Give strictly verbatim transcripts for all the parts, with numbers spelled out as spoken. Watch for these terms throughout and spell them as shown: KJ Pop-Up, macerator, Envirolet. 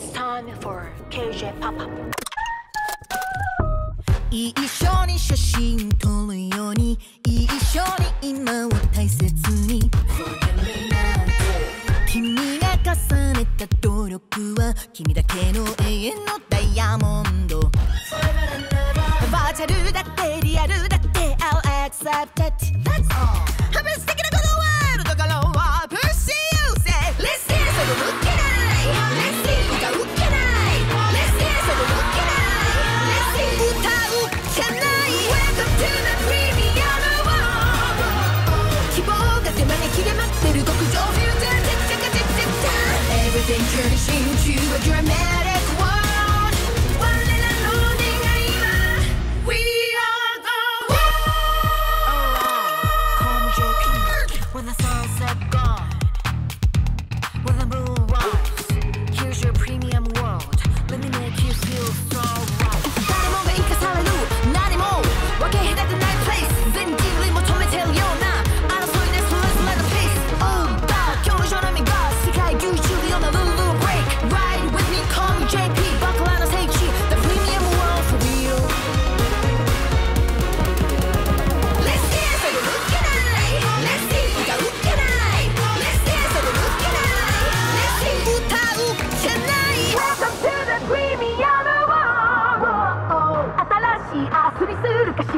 It's time for K J Pop-Up.一緒に写真撮るように一緒に今を大切に君が重ねた努力は君だけの永遠のダイヤモンドバーチャルだってリアルだって I'll accept it That's all ハブス的なこのワールドからは Push you say Let's see それを受けない Let's see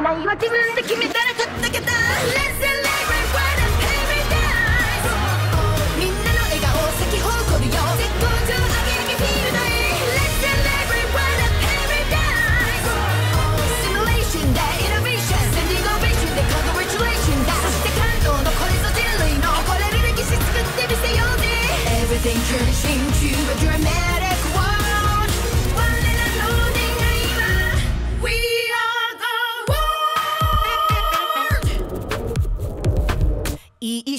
ないは自分で決めたら勝ったけど Let's celebrate what a paradise みんなの笑顔咲き誇るよ絶好調だけに見るのいい Let's celebrate what a paradise Simulation だ Innovation センディゴベーションで Congratulation だそして感動のこれぞ人類の誇れる歴史作ってみせようね Everything turning to a dramatic world One little loading が今 We are一